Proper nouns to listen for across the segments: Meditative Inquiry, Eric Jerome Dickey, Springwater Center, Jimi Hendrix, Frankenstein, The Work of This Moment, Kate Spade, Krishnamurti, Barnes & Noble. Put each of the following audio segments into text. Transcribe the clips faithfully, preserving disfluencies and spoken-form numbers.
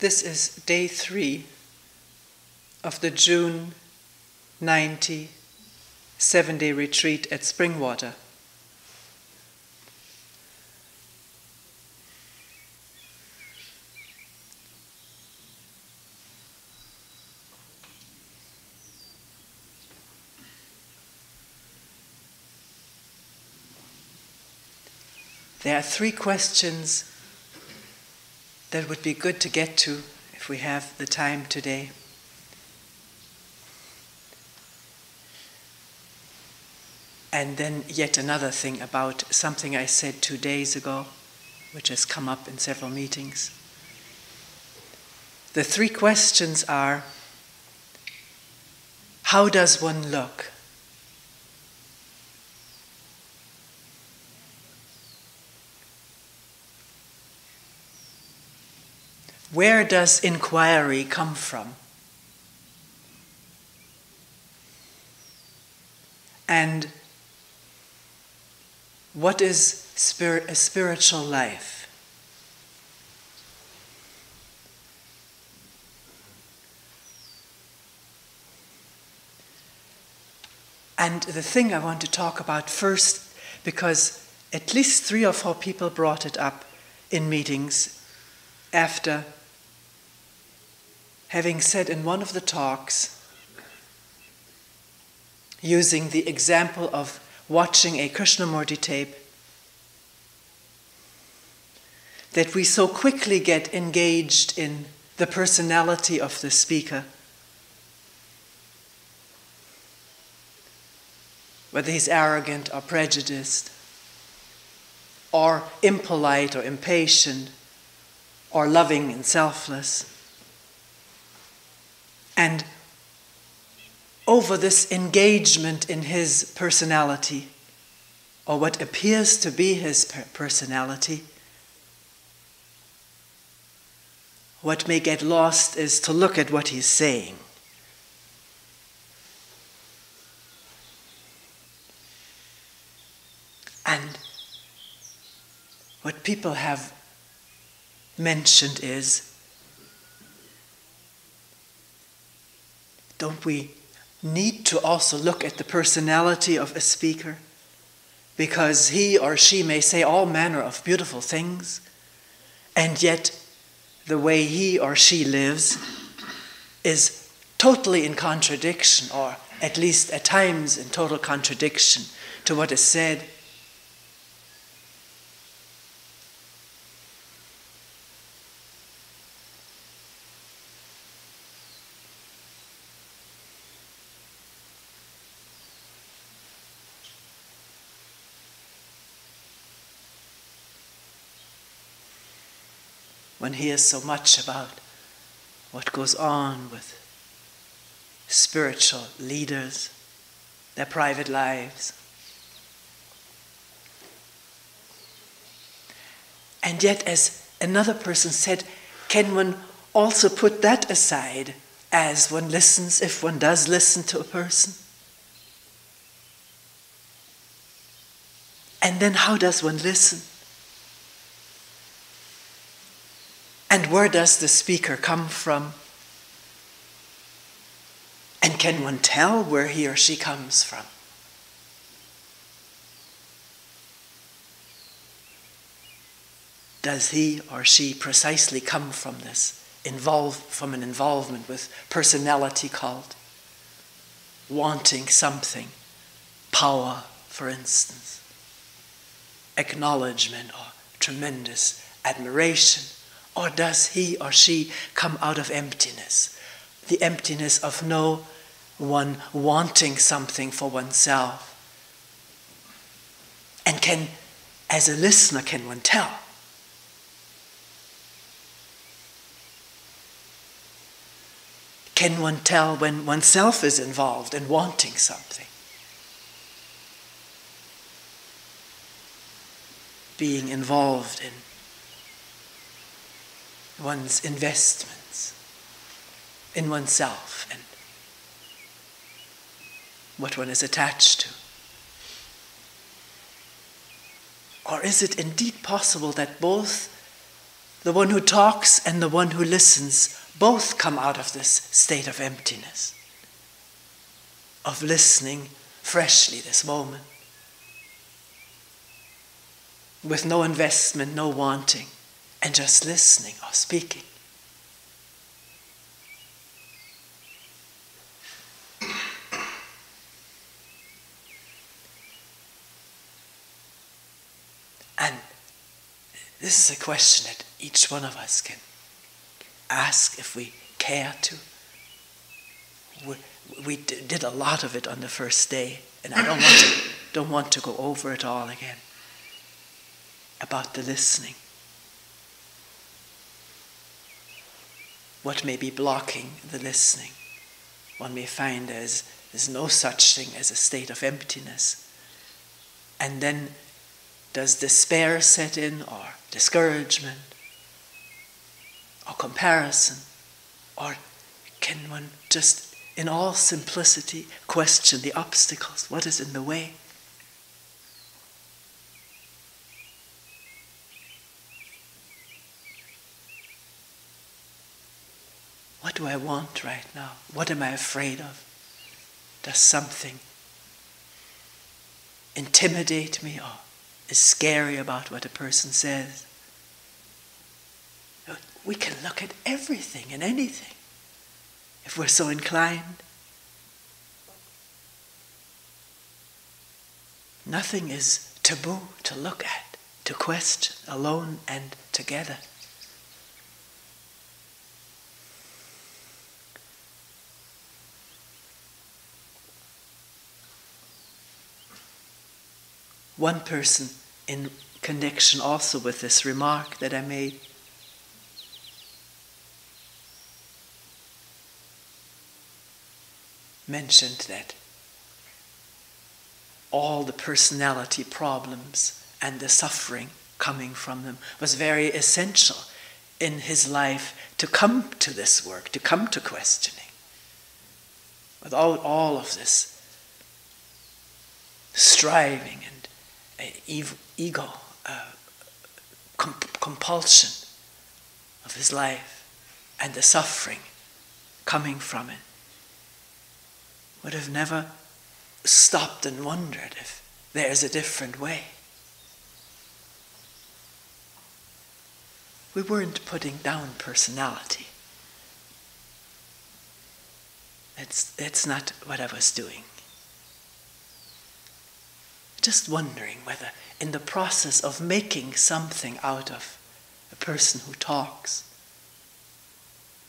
This is day three of the June ninetieth seven-day retreat at Springwater. There are three questions that would be good to get to if we have the time today. And then yet another thing about something I said two days ago, which has come up in several meetings. The three questions are, how does one look? Where does inquiry come from? And what is spirit, a spiritual life? And the thing I want to talk about first, because at least three or four people brought it up in meetings after having said in one of the talks, using the example of watching a Krishnamurti tape, that we so quickly get engaged in the personality of the speaker, whether he's arrogant or prejudiced, or impolite or impatient, or loving and selfless. And over this engagement in his personality, or what appears to be his personality, what may get lost is to look at what he's saying. And what people have mentioned is, don't we need to also look at the personality of a speaker? Because he or she may say all manner of beautiful things, and yet the way he or she lives is totally in contradiction, or at least at times in total contradiction to what is said. One hears so much about what goes on with spiritual leaders, their private lives. And yet, as another person said, can one also put that aside as one listens, if one does listen to a person? And then how does one listen? And where does the speaker come from? And can one tell where he or she comes from? Does he or she precisely come from this, involved, from an involvement with personality cult, wanting something, power, for instance, acknowledgement or tremendous admiration? Or does he or she come out of emptiness, the emptiness of no one wanting something for oneself? And can, as a listener, can one tell? Can one tell when oneself is involved in wanting something? Being involved in one's investments in oneself and what one is attached to? Or is it indeed possible that both The one who talks and the one who listens both come out of this state of emptiness, of listening freshly this moment, with no investment, no wanting, and just listening or speaking. And this is a question that each one of us can ask if we care to. We, we did a lot of it on the first day, and I don't want to, don't want to go over it all again, about the listening. What may be blocking the listening? One may find there's, there's no such thing as a state of emptiness. And then does despair set in, or discouragement, or comparison? Or can one just, in all simplicity, question the obstacles? What is in the way? What do I want right now? What am I afraid of? Does something intimidate me or is scary about what a person says? We can look at everything and anything if we're so inclined. Nothing is taboo to look at, to question, alone and together. One person, in connection also with this remark that I made, mentioned that all the personality problems and the suffering coming from them was very essential in his life to come to this work, to come to questioning. Without all of this striving and ego, uh, comp compulsion of his life and the suffering coming from it, would have never stopped and wondered if there is a different way. We weren't putting down personality. That's, that's not what I was doing. Just wondering whether in the process of making something out of a person who talks,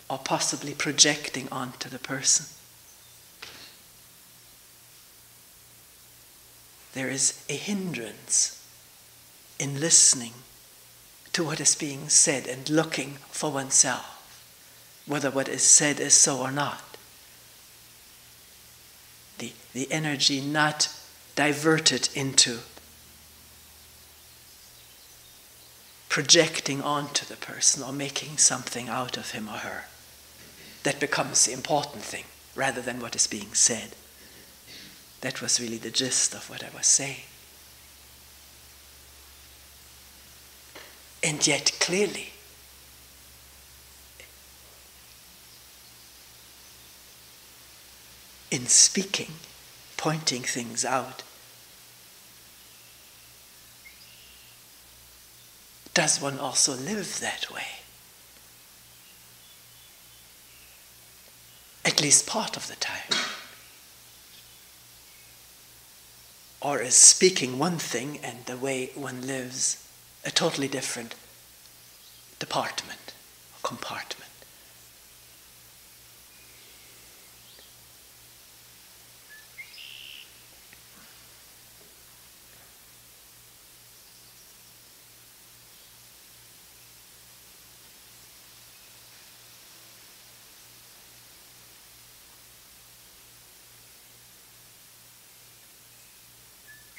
or possibly projecting onto the person, there is a hindrance in listening to what is being said and looking for oneself, whether what is said is so or not. The, the energy not diverted into projecting onto the person or making something out of him or her. That becomes the important thing rather than what is being said. That was really the gist of what I was saying. And yet clearly, in speaking, pointing things out, does one also live that way? At least part of the time. Or is speaking one thing and the way one lives a totally different department or compartment?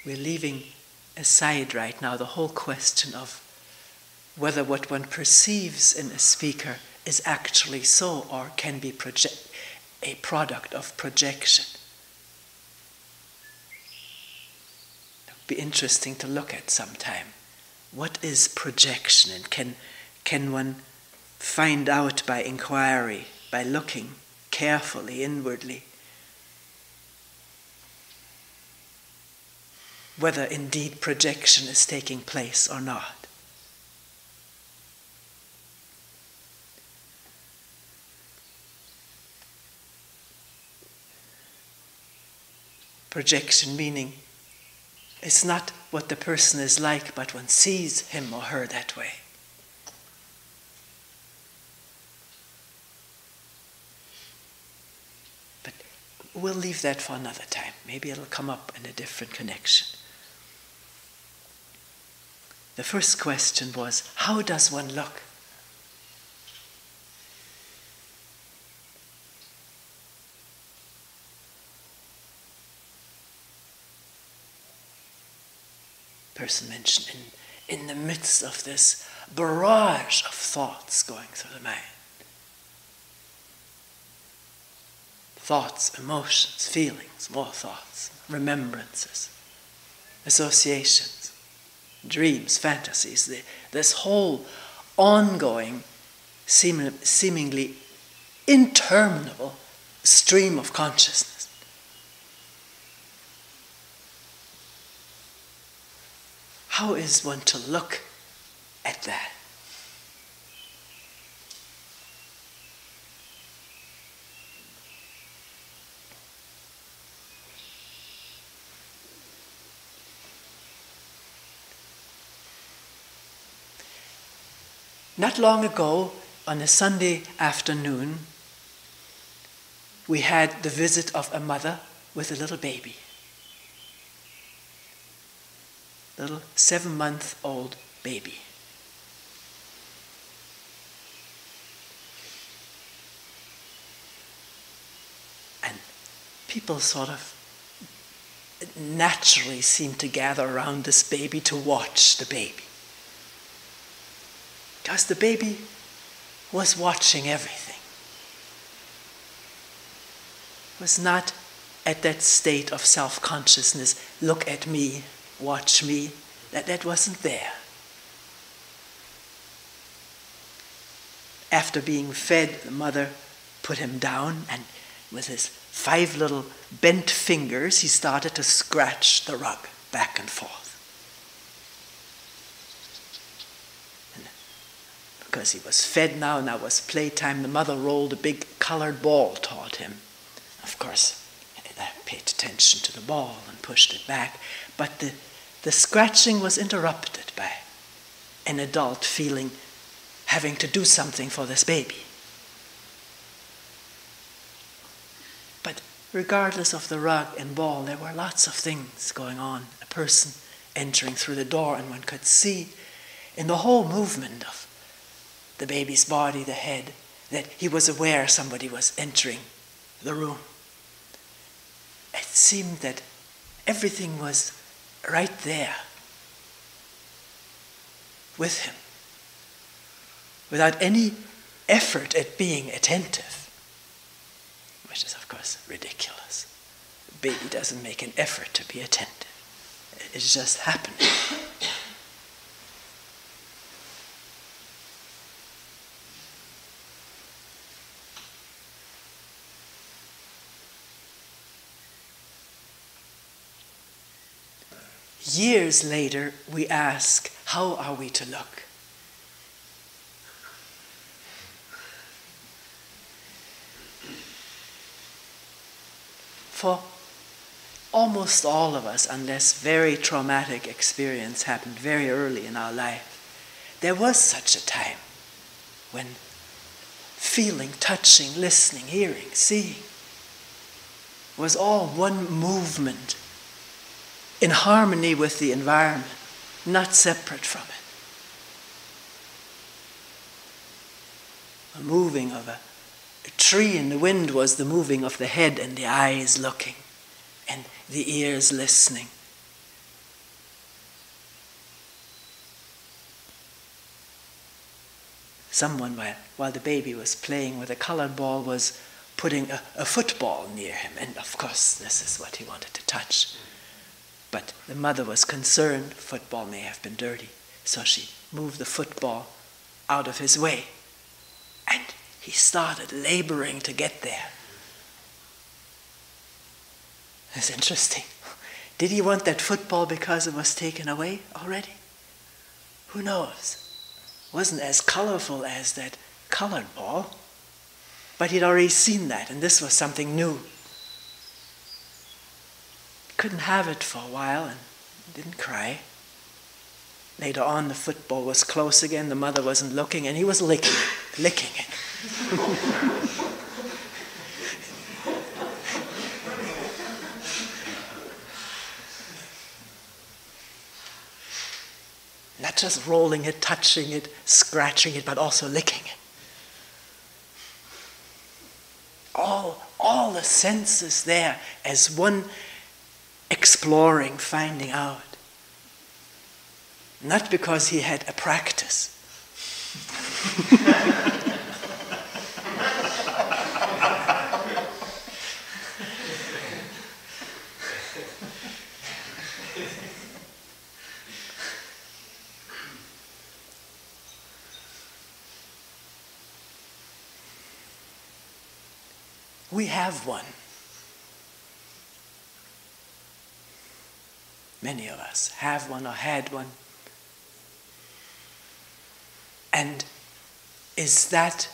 We're leaving aside right now the whole question of whether what one perceives in a speaker is actually so or can be project a product of projection. It would be interesting to look at sometime. What is projection, and can, can one find out by inquiry, by looking carefully inwardly, whether indeed projection is taking place or not. Projection meaning it's not what the person is like, but one sees him or her that way. But we'll leave that for another time. Maybe it'll come up in a different connection. The first question was, how does one look? Person mentioned in, in the midst of this barrage of thoughts going through the mind. Thoughts, emotions, feelings, more thoughts, remembrances, associations, dreams, fantasies, the, this whole ongoing, seem, seemingly interminable stream of consciousness. How is one to look at that? Not long ago, on a Sunday afternoon, we had the visit of a mother with a little baby. Little seven-month-old baby. And people sort of naturally seem to gather around this baby to watch the baby. Because the baby was watching everything. Was not at that state of self-consciousness, look at me, watch me, that that wasn't there. After being fed, the mother put him down, and with his five little bent fingers, he started to scratch the rug back and forth. And because he was fed now, and that was playtime, the mother rolled a big colored ball toward him. Of course, I paid attention to the ball and pushed it back, but the The scratching was interrupted by an adult feeling having to do something for this baby. But regardless of the rug and ball, there were lots of things going on. A person entering through the door, and one could see in the whole movement of the baby's body, the head, that he was aware somebody was entering the room. It seemed that everything was right there with him, without any effort at being attentive, which is, of course, ridiculous. The baby doesn't make an effort to be attentive. It's just happening. Years later, we ask, how are we to look? For almost all of us, unless very traumatic experience happened very early in our life, there was such a time when feeling, touching, listening, hearing, seeing was all one movement, in harmony with the environment, not separate from it. The moving of a, a tree in the wind was the moving of the head and the eyes looking and the ears listening. Someone, while, while the baby was playing with a colored ball, was putting a, a football near him, and of course this is what he wanted to touch. But the mother was concerned, football may have been dirty, so she moved the football out of his way. And he started laboring to get there. It's interesting. Did he want that football because it was taken away already? Who knows? It wasn't as colorful as that colored ball, but he'd already seen that, and this was something new. Couldn't have it for a while and didn't cry. Later on, the football was close again, the mother wasn't looking, and he was licking it, licking it. Not just rolling it, touching it, scratching it, but also licking it. All, all the senses there as one exploring, finding out. Not because he had a practice. We have one. Many of us have one or had one. And is that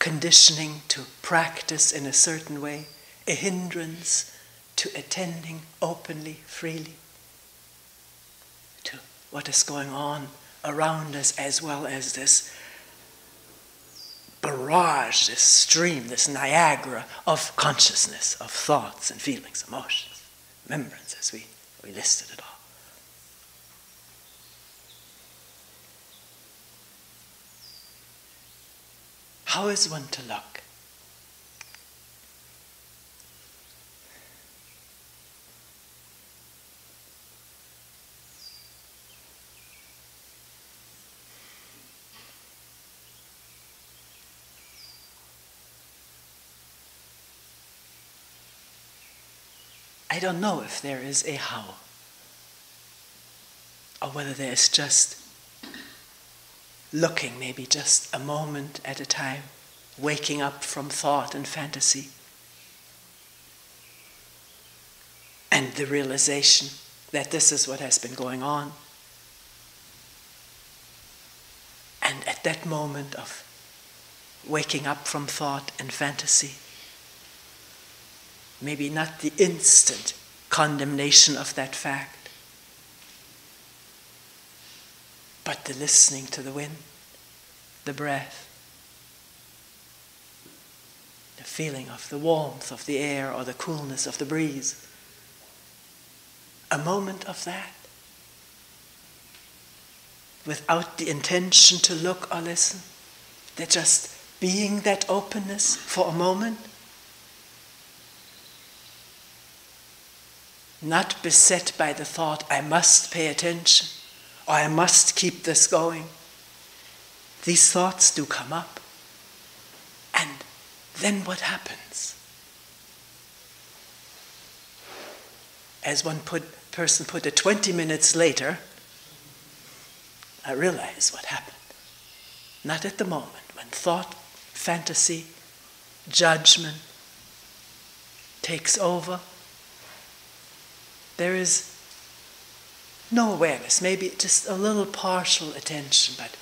conditioning to practice in a certain way a hindrance to attending openly, freely, to what is going on around us, as well as this barrage, this stream, this Niagara of consciousness, of thoughts and feelings, emotions, remembrances? We, we listed it all. How is one to look? I don't know if there is a how, or whether there is just looking, maybe just a moment at a time, waking up from thought and fantasy, and the realization that this is what has been going on. And at that moment of waking up from thought and fantasy, maybe not the instant condemnation of that fact, but the listening to the wind, the breath, the feeling of the warmth of the air or the coolness of the breeze. A moment of that, without the intention to look or listen, they're just being that openness for a moment, not beset by the thought, I must pay attention, or I must keep this going. These thoughts do come up. And then what happens? As one put, person put it twenty minutes later, I realize what happened. Not at the moment, when thought, fantasy, judgment takes over, there is no awareness, maybe just a little partial attention, but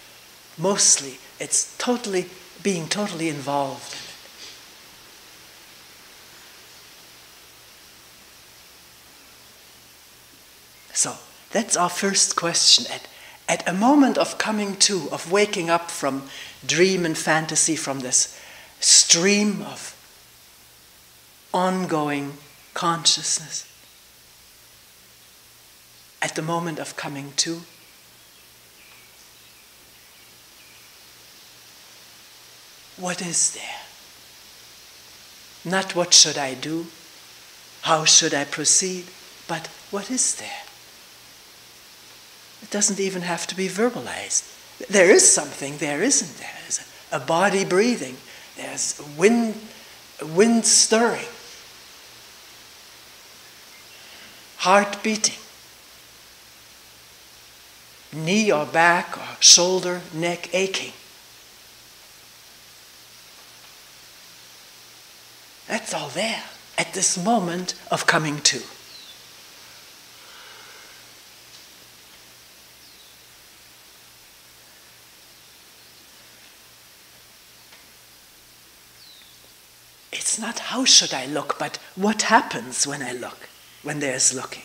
mostly it's totally being totally involved in it. So that's our first question. At, at a moment of coming to, of waking up from dream and fantasy, from this stream of ongoing consciousness, at the moment of coming to, what is there? Not what should I do, how should I proceed, but what is there? It doesn't even have to be verbalized. There is something there, isn't there? There's a body breathing, there's wind, wind stirring, heart beating, knee or back or shoulder, neck aching. That's all there at this moment of coming to. It's not how should I look, but what happens when I look, when there is looking.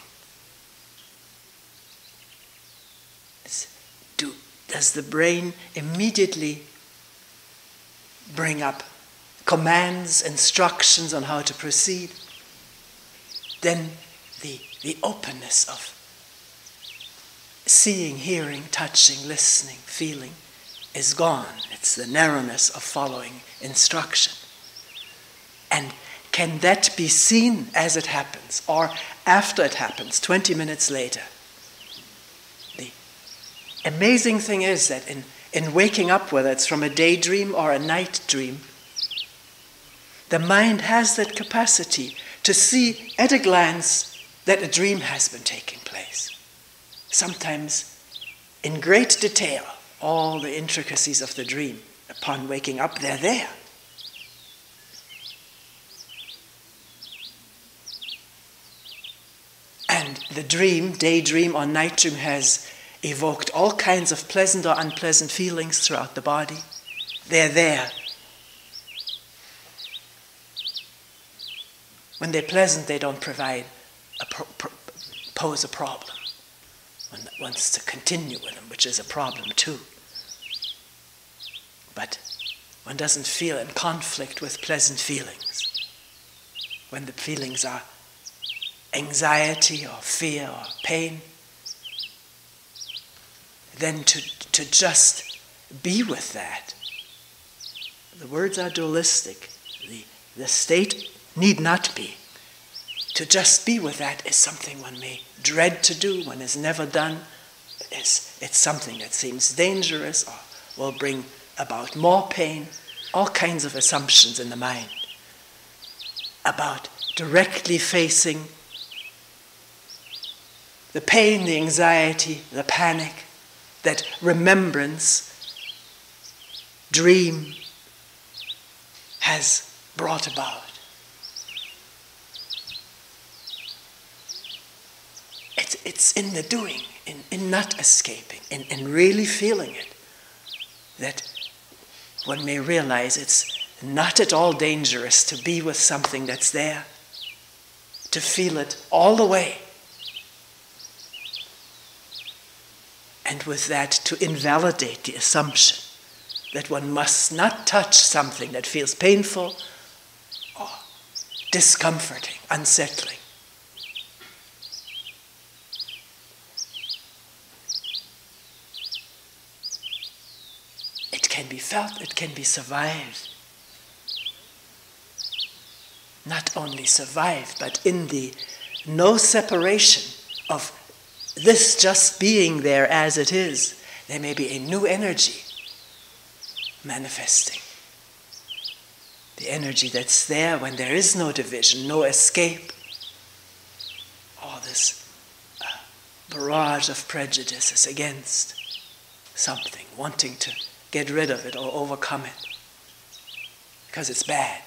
Do, does the brain immediately bring up commands, instructions on how to proceed? Then the, the openness of seeing, hearing, touching, listening, feeling is gone. It's the narrowness of following instruction. And can that be seen as it happens, or after it happens, twenty minutes later? The amazing thing is that in, in waking up, whether it's from a daydream or a night dream, the mind has that capacity to see at a glance that a dream has been taking place. Sometimes in great detail, all the intricacies of the dream. Upon waking up, they're there. And the dream, daydream or night dream, has evoked all kinds of pleasant or unpleasant feelings throughout the body. They're there. When they're pleasant, they don't provide a pro pro pose a problem. One wants to continue with them, which is a problem too. But one doesn't feel in conflict with pleasant feelings. When the feelings are anxiety or fear or pain, then to, to just be with that. The words are dualistic. The, the state need not be. To just be with that is something one may dread to do, one has never done. It's, it's something that seems dangerous or will bring about more pain. All kinds of assumptions in the mind about directly facing the pain, the anxiety, the panic, that remembrance, dream has brought about. It's, it's in the doing, in, in not escaping, in, in really feeling it, that one may realize it's not at all dangerous to be with something that's there, to feel it all the way. And with that, to invalidate the assumption that one must not touch something that feels painful or discomforting, unsettling. It can be felt, it can be survived. Not only survived, but in the no separation of this just being there as it is, there may be a new energy manifesting. The energy that's there when there is no division, no escape. All this uh, barrage of prejudices against something, wanting to get rid of it or overcome it because it's bad.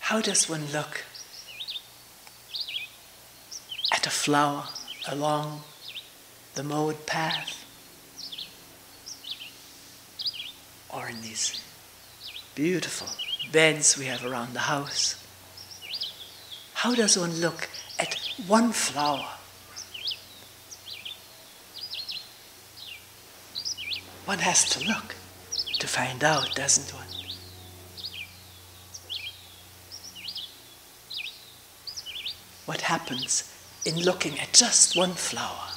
How does one look at a flower along the mowed path, or in these beautiful beds we have around the house? How does one look at one flower? One has to look to find out, doesn't one? What happens in looking at just one flower?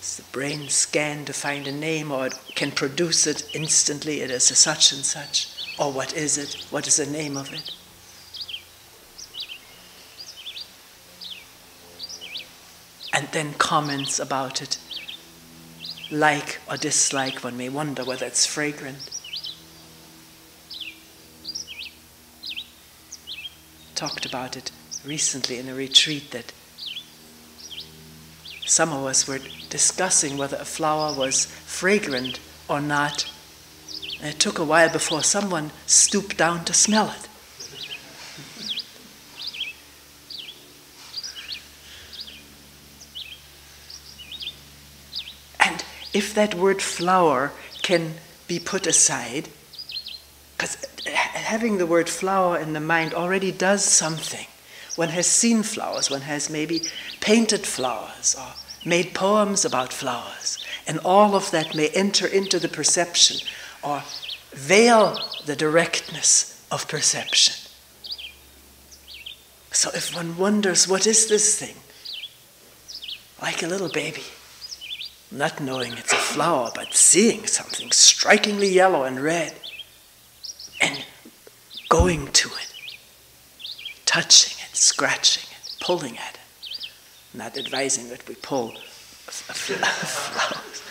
Does the brain scan to find a name, or it can produce it instantly? It is a such and such. Or what is it? What is the name of it? And then comments about it like or dislike, one may wonder whether it's fragrant. Talked about it recently in a retreat that some of us were discussing whether a flower was fragrant or not. And it took a while before someone stooped down to smell it. And if that word flower can be put aside, because having the word flower in the mind already does something. One has seen flowers, one has maybe painted flowers or made poems about flowers, and all of that may enter into the perception or veil the directness of perception. So if one wonders, what is this thing? Like a little baby, not knowing it's a flower, but seeing something strikingly yellow and red, and going to it, touching it, scratching it, pulling at it. Not advising that we pull flowers.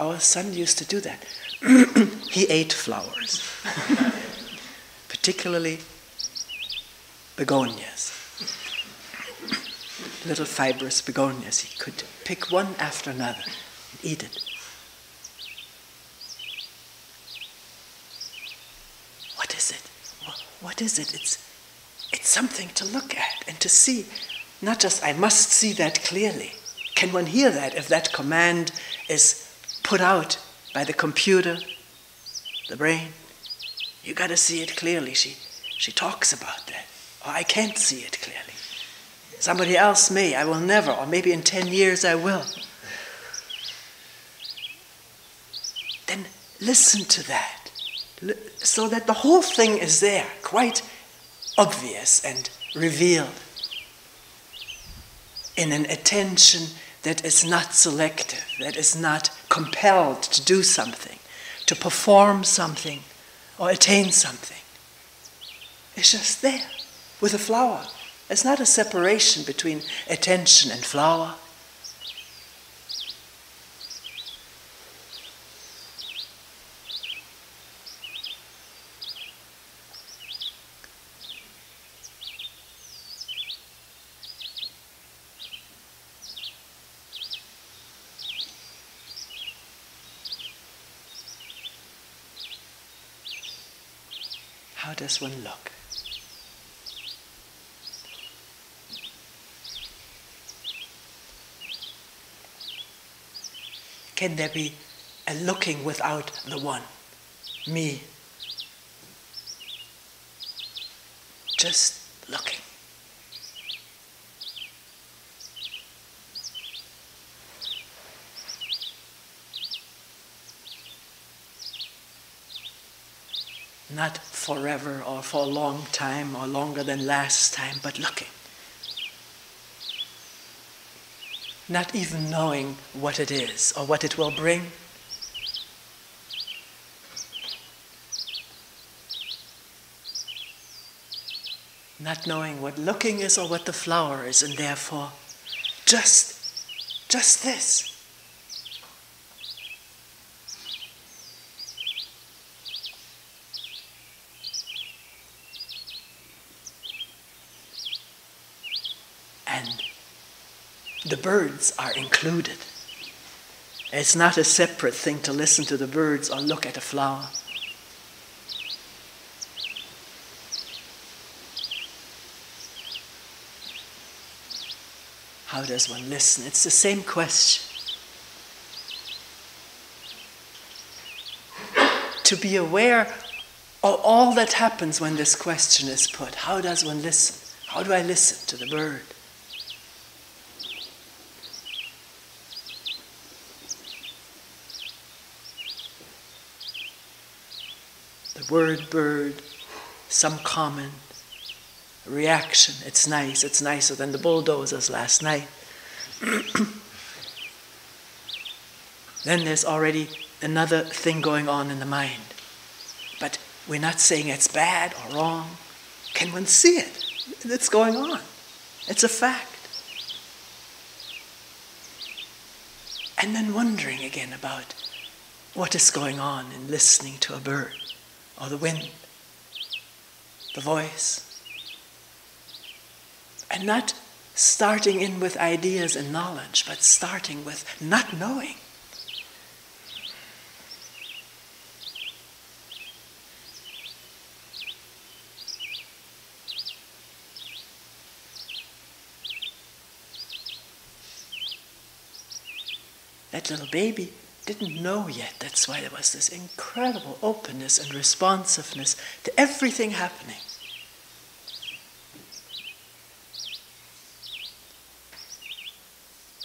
Our son used to do that. He ate flowers, particularly begonias, little fibrous begonias. He could pick one after another and eat it. What is it? What is it? It's, it's something to look at and to see. Not just, I must see that clearly. Can one hear that if that command is put out by the computer, the brain? You gotta see it clearly. She, she talks about that. Or I can't see it clearly. Somebody else may, I will never, or maybe in ten years I will. Then listen to that, so that the whole thing is there, quite obvious and revealed, in an attention that is not selective, that is not compelled to do something, to perform something, or attain something. It's just there, with a flower. There's not a separation between attention and flower. How does one look? Can there be a looking without the one, me? Just looking. Not forever or for a long time or longer than last time, but looking. Not even knowing what it is or what it will bring. Not knowing what looking is or what the flower is, and therefore just, just this. The birds are included. It's not a separate thing to listen to the birds or look at a flower. How does one listen? It's the same question. To be aware of all that happens when this question is put. How does one listen? How do I listen to the bird? Word, bird, some comment, reaction. It's nice, it's nicer than the bulldozers last night. Then there's already another thing going on in the mind. But we're not saying it's bad or wrong. Can one see it? It's going on. It's a fact. and then wondering again about what is going on in listening to a bird or the wind, the voice, and not starting in with ideas and knowledge, but starting with not knowing. That little baby didn't know yet. That's why there was this incredible openness and responsiveness to everything happening.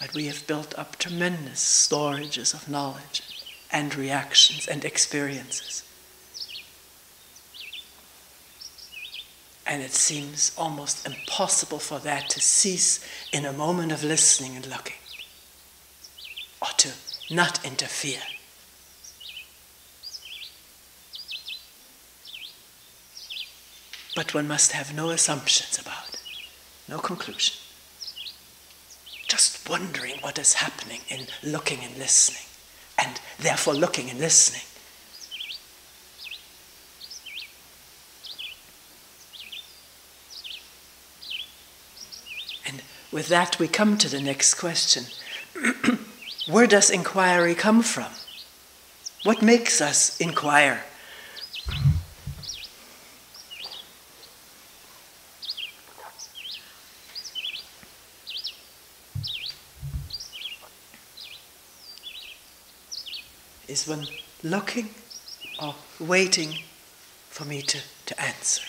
But we have built up tremendous storages of knowledge and reactions and experiences. And it seems almost impossible for that to cease in a moment of listening and looking. Or to not interfere. But one must have no assumptions about it, no conclusion. Just wondering what is happening in looking and listening, and therefore looking and listening. And with that, we come to the next question. Where does inquiry come from? What makes us inquire? Is one looking or waiting for me to, to answer?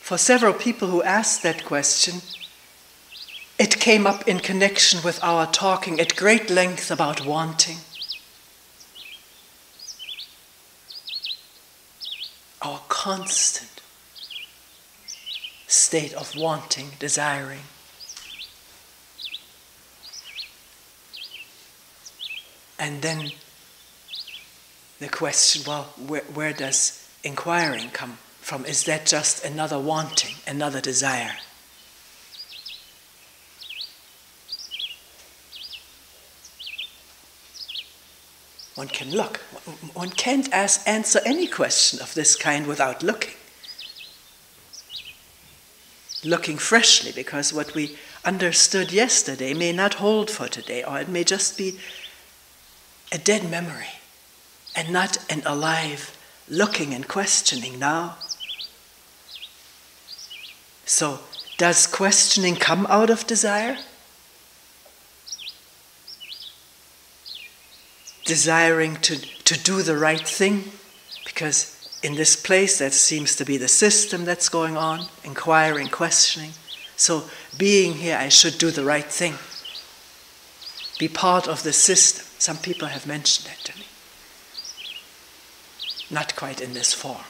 For several people who asked that question, it came up in connection with our talking at great length about wanting, our constant state of wanting, desiring. And then the question, well, where, where does inquiring come from? Is that just another wanting, another desire? One can look. One can't ask, answer any question of this kind without looking. Looking freshly, because what we understood yesterday may not hold for today, or it may just be a dead memory and not an alive looking and questioning now. So, does questioning come out of desire? Desiring to, to do the right thing? Because in this place that seems to be the system that's going on, inquiring, questioning. So, being here, I should do the right thing. Be part of the system. Some people have mentioned that to me. Not quite in this form.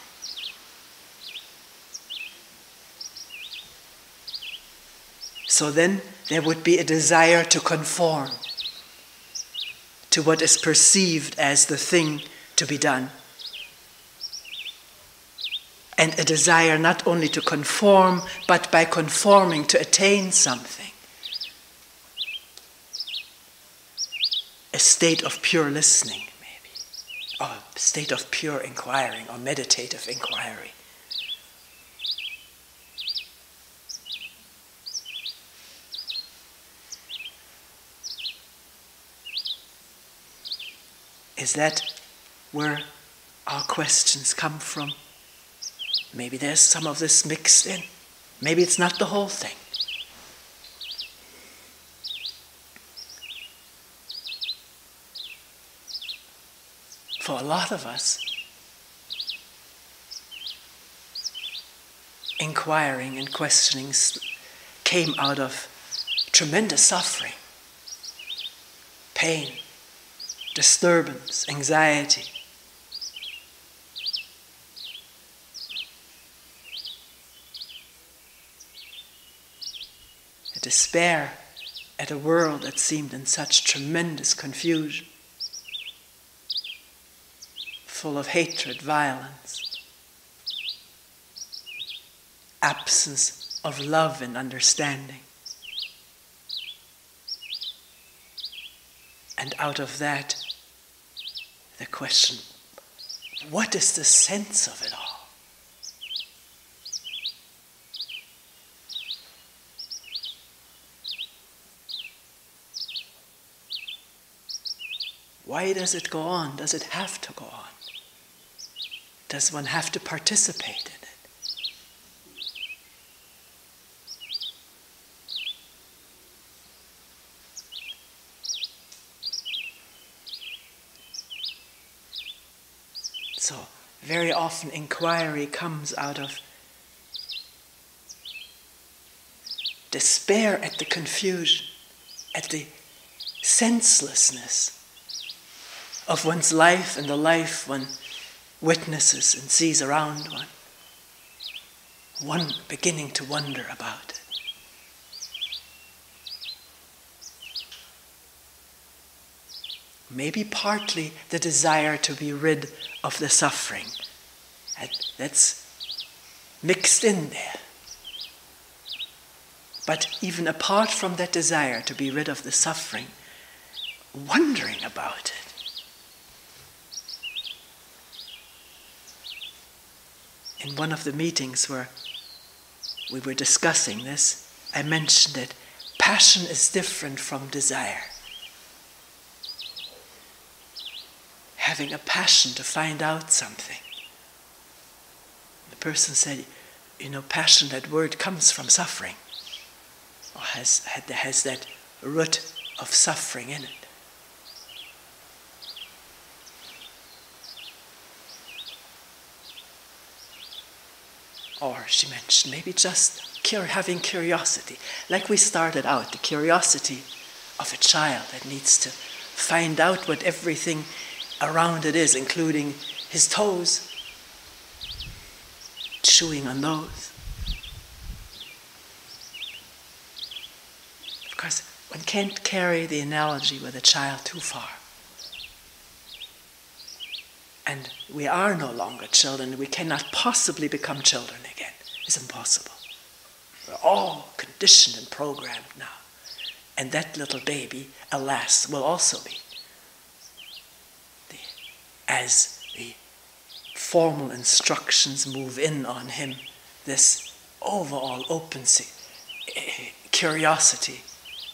So then there would be a desire to conform to what is perceived as the thing to be done. And a desire not only to conform, but by conforming to attain something. A state of pure listening, maybe, or a state of pure inquiring or meditative inquiry. Is that where our questions come from? Maybe there's some of this mixed in. Maybe it's not the whole thing. For a lot of us, inquiring and questioning came out of tremendous suffering, pain, disturbance, anxiety. A despair at a world that seemed in such tremendous confusion, full of hatred, violence, absence of love and understanding. And out of that, the question, what is the sense of it all? Why does it go on? Does it have to go on? Does one have to participate in it? So, very often inquiry comes out of despair at the confusion, at the senselessness of one's life and the life one witnesses and sees around one, one beginning to wonder about it. Maybe partly the desire to be rid of the suffering. That's mixed in there. But even apart from that desire to be rid of the suffering, wondering about it. In one of the meetings where we were discussing this, I mentioned that passion is different from desire. Having a passion to find out something. The person said, you know, passion, that word comes from suffering, or has, has that root of suffering in it. Or, she mentioned, maybe just cur- having curiosity. Like we started out, the curiosity of a child that needs to find out what everything around it is, including his toes, chewing on those. Of course, one can't carry the analogy with a child too far. And we are no longer children. We cannot possibly become children again. It's impossible. We're all conditioned and programmed now. And that little baby, alas, will also be. The, as the formal instructions move in on him, this overall open curiosity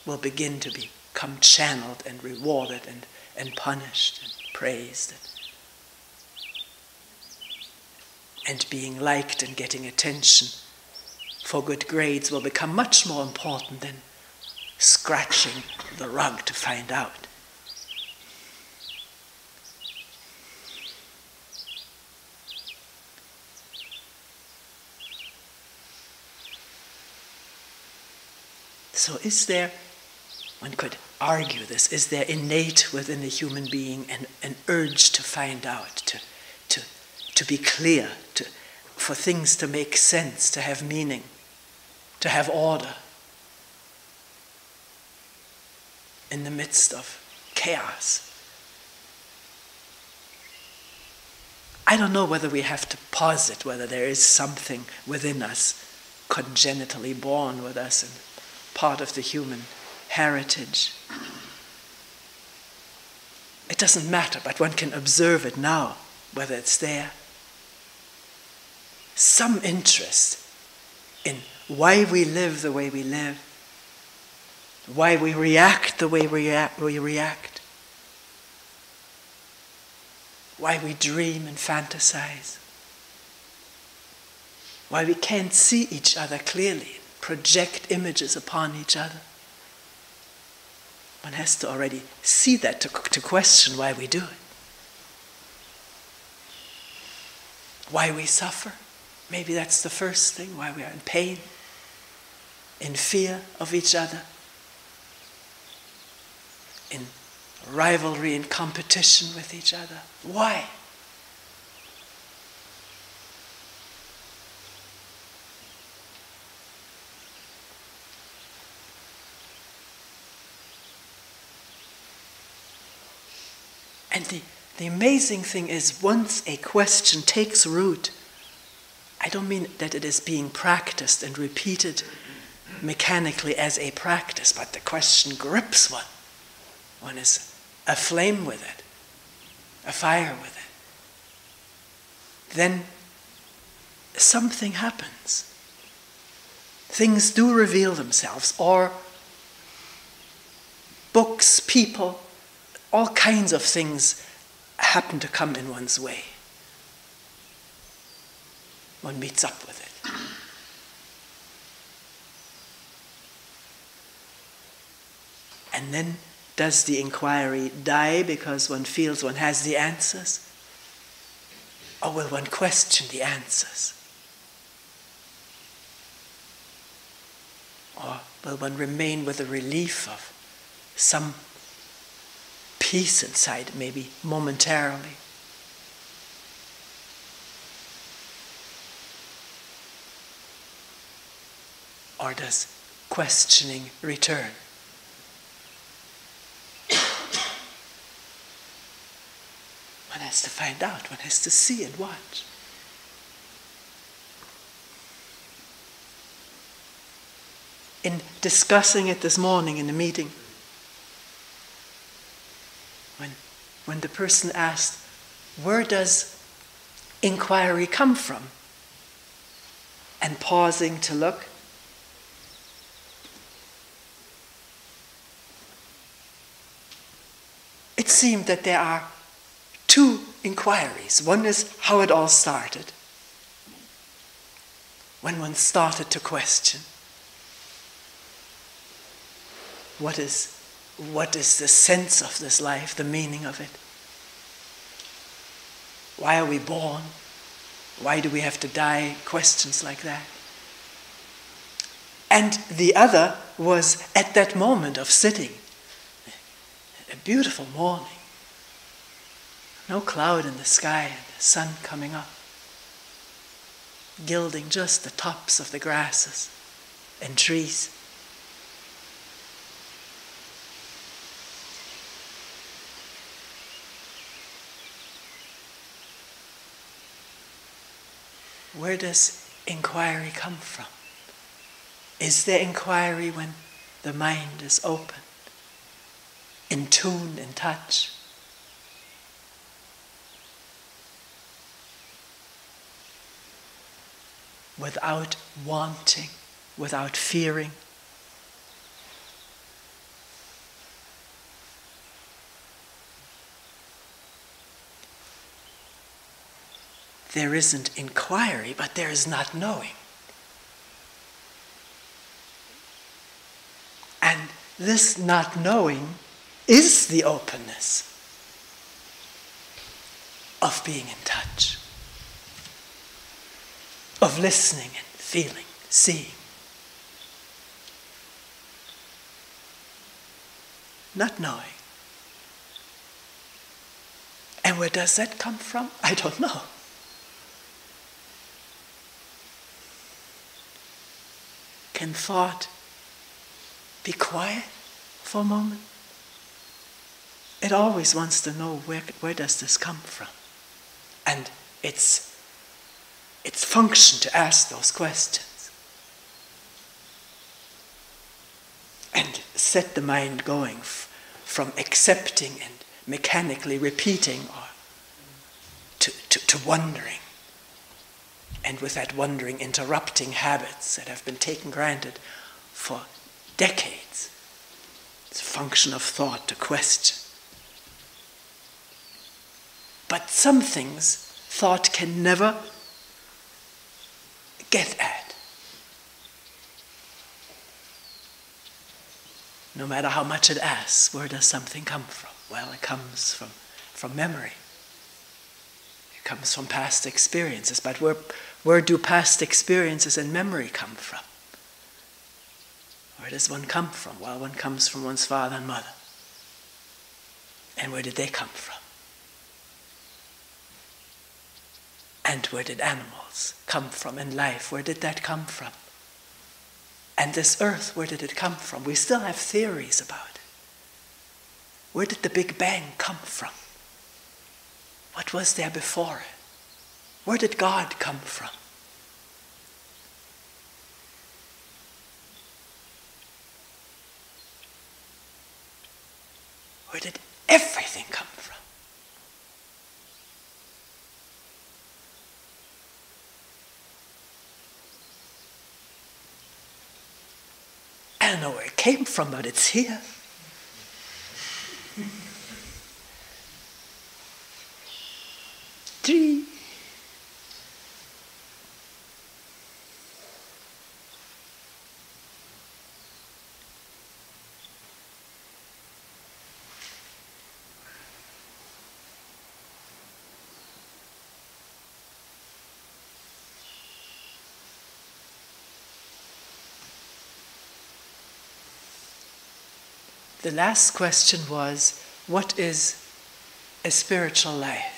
will begin to become channeled and rewarded and, and punished and praised. And, and being liked and getting attention for good grades will become much more important than scratching the rug to find out. So is there, one could argue this, is there innate within the human being an, an urge to find out, to, to, to be clear, to, for things to make sense, to have meaning, to have order in the midst of chaos? I don't know whether we have to posit whether there is something within us, congenitally born with us and part of the human heritage. It doesn't matter, but one can observe it now, whether it's there. Some interest in why we live the way we live, why we react the way we react, why we dream and fantasize, why we can't see each other clearly, project images upon each other. One has to already see that to, to question why we do it, why we suffer. Maybe that's the first thing, why we are in pain, in fear of each other, in rivalry and competition with each other. Why? And the, the amazing thing is, once a question takes root I don't mean that it is being practiced and repeated mechanically as a practice, but the question grips one. One is aflame with it, afire with it. Then something happens. Things do reveal themselves, or books, people, all kinds of things happen to come in one's way. One meets up with it. And then does the inquiry die because one feels one has the answers? Or will one question the answers? Or will one remain with a relief of some peace inside, maybe momentarily? Or does questioning return? One has to find out, one has to see and watch. In discussing it this morning in the meeting, when, when the person asked, where does inquiry come from? And pausing to look, it seemed that there are two inquiries. One is how it all started, when one started to question. What is, what is the sense of this life, the meaning of it? Why are we born? Why do we have to die? Questions like that. And the other was at that moment of sitting, a beautiful morning, no cloud in the sky and the sun coming up, gilding just the tops of the grasses and trees. Where does inquiry come from? Is there inquiry when the mind is open, in tune, in touch? Without wanting, without fearing. There isn't inquiry, but there is not knowing. And this not knowing is the openness of being in touch, of listening and feeling, seeing. Not knowing. And where does that come from? I don't know. Can thought be quiet for a moment? It always wants to know where, where does this come from? And it's It's function to ask those questions and set the mind going f from accepting and mechanically repeating or to, to, to wondering, and with that wondering interrupting habits that have been taken granted for decades. It's a function of thought to question. But some things thought can never get at. No matter how much it asks, where does something come from? Well, it comes from, from memory. It comes from past experiences, but where, where do past experiences and memory come from? Where does one come from? Well, one comes from one's father and mother. And where did they come from? And where did animals come from in life? Where did that come from? And this earth, where did it come from? We still have theories about it. Where did the Big Bang come from? What was there before it? Where did God come from? Where did everything come from? I don't know where it came from, but it's here. Three. The last question was, what is a spiritual life?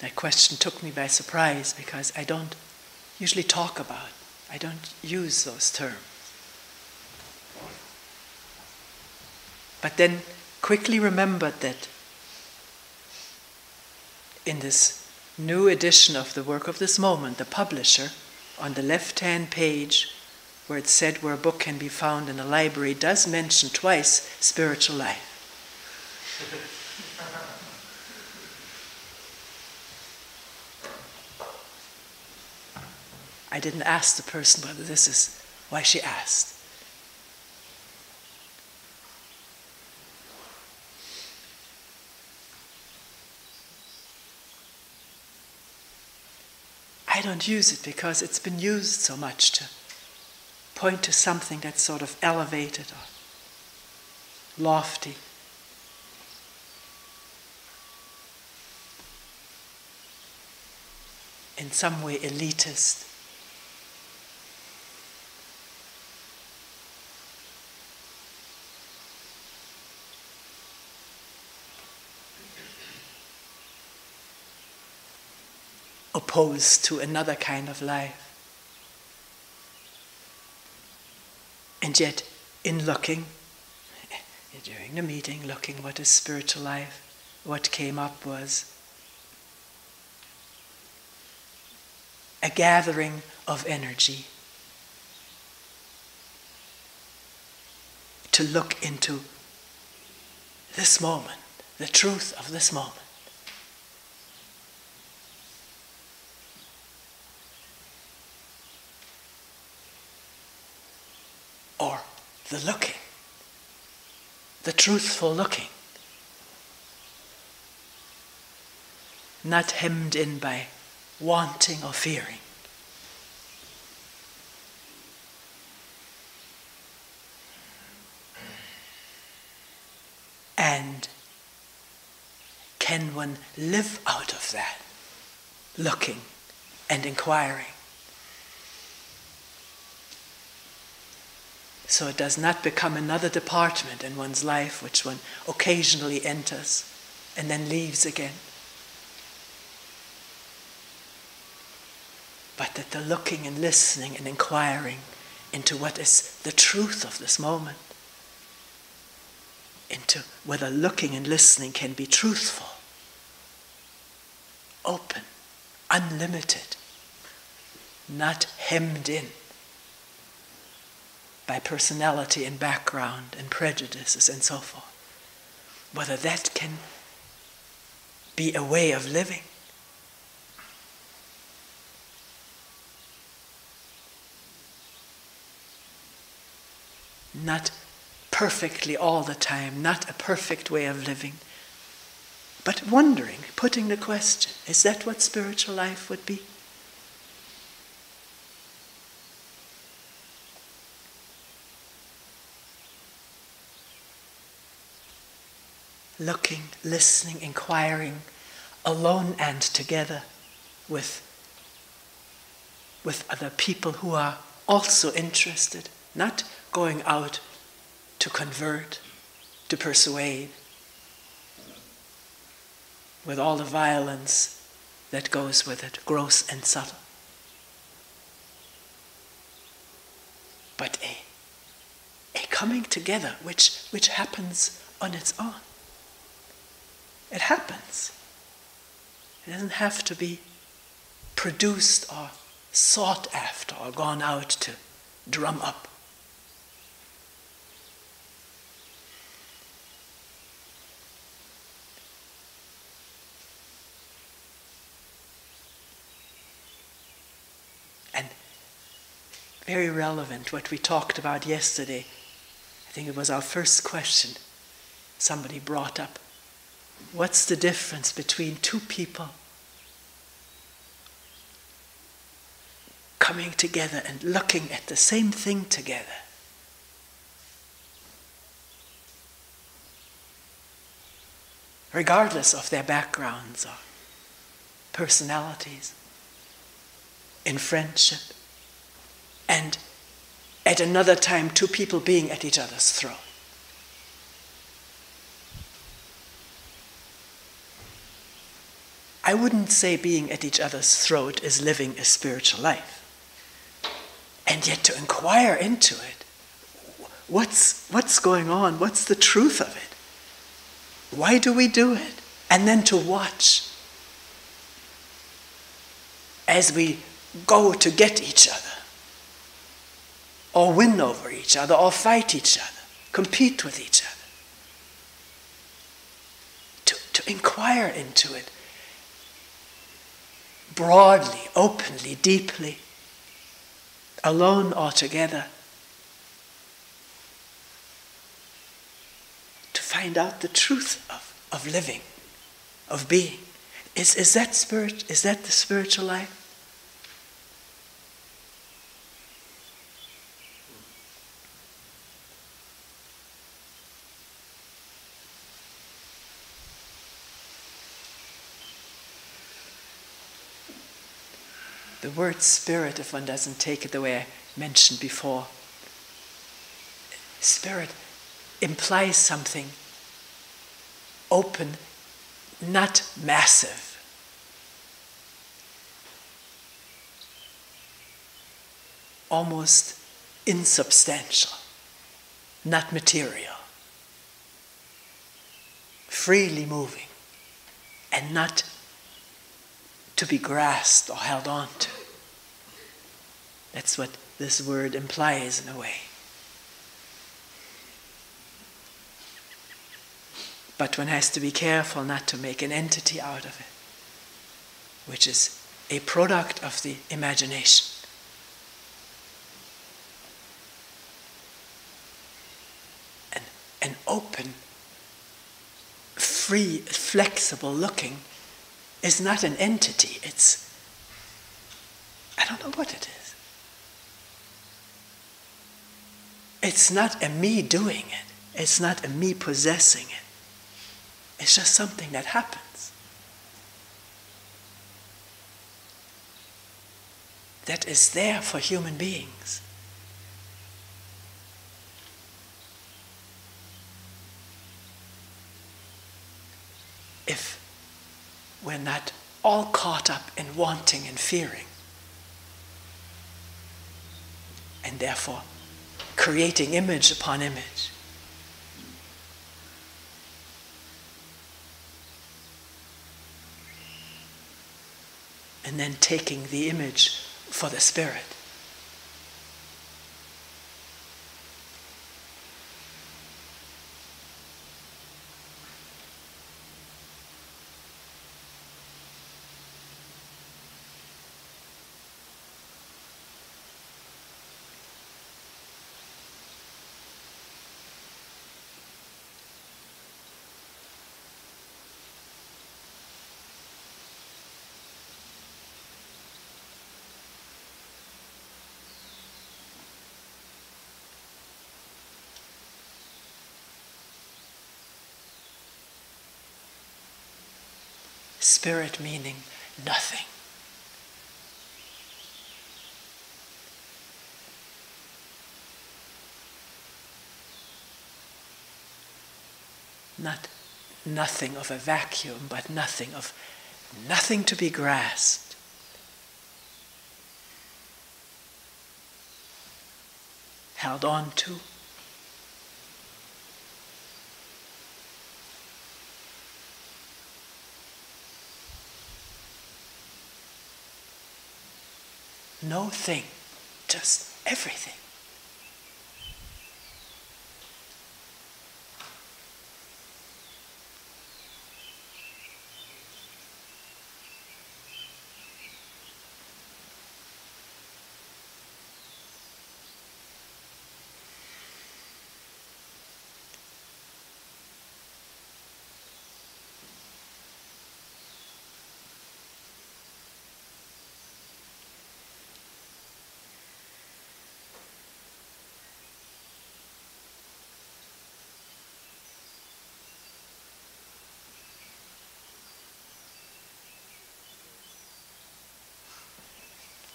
That question took me by surprise because I don't usually talk about, I don't use those terms. But then quickly remembered that in this new edition of The Work of This Moment, the publisher, on the left-hand page, where it said where a book can be found in a library, does mention twice spiritual life. I didn't ask the person whether this is why she asked. I don't use it because it's been used so much to point to something that's sort of elevated or lofty. In some way elitist. Opposed to another kind of life. And yet, in looking, during the meeting, looking what is spiritual life, what came up was a gathering of energy to look into this moment, the truth of this moment. The looking, the truthful looking, not hemmed in by wanting or fearing. And can one live out of that, looking and inquiring? So it does not become another department in one's life which one occasionally enters and then leaves again. But that the looking and listening and inquiring into what is the truth of this moment, into whether looking and listening can be truthful, open, unlimited, not hemmed in by personality and background and prejudices and so forth. Whether that can be a way of living. Not perfectly all the time, not a perfect way of living, but wondering, putting the question, is that what spiritual life would be? Looking, listening, inquiring, alone and together with, with other people who are also interested, not going out to convert, to persuade, with all the violence that goes with it, gross and subtle, but a, a coming together which, which happens on its own. It happens. It doesn't have to be produced or sought after or gone out to drum up. very relevant, what we talked about yesterday. I think it was our first question somebody brought up. What's the difference between two people coming together and looking at the same thing together? Regardless of their backgrounds or personalities, in friendship, and at another time, two people being at each other's throat. I wouldn't say being at each other's throat is living a spiritual life. And yet to inquire into it, what's, what's going on? What's the truth of it? Why do we do it? And then to watch as we go to get each other, or win over each other, or fight each other, compete with each other. To, to inquire into it broadly, openly, deeply, alone or together, to find out the truth of, of living, of being. Is, is that spirit, is that the spiritual life? The word spirit, if one doesn't take it the way I mentioned before, spirit implies something open, not massive. Almost insubstantial, not material. Freely moving and not to be grasped or held on to. That's what this word implies in a way. But one has to be careful not to make an entity out of it, which is a product of the imagination. An, an open, free, flexible looking is not an entity, it's, I don't know what it is. It's not a me doing it. It's not a me possessing it. It's just something that happens. That is there for human beings. If we're not all caught up in wanting and fearing, and therefore creating image upon image. And then taking the image for the spirit. Spirit meaning nothing. Not nothing of a vacuum, but nothing of nothing to be grasped. Held on to. No thing, just everything.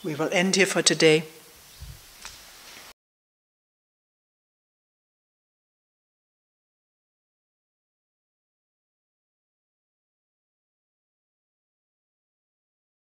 We will end here for today.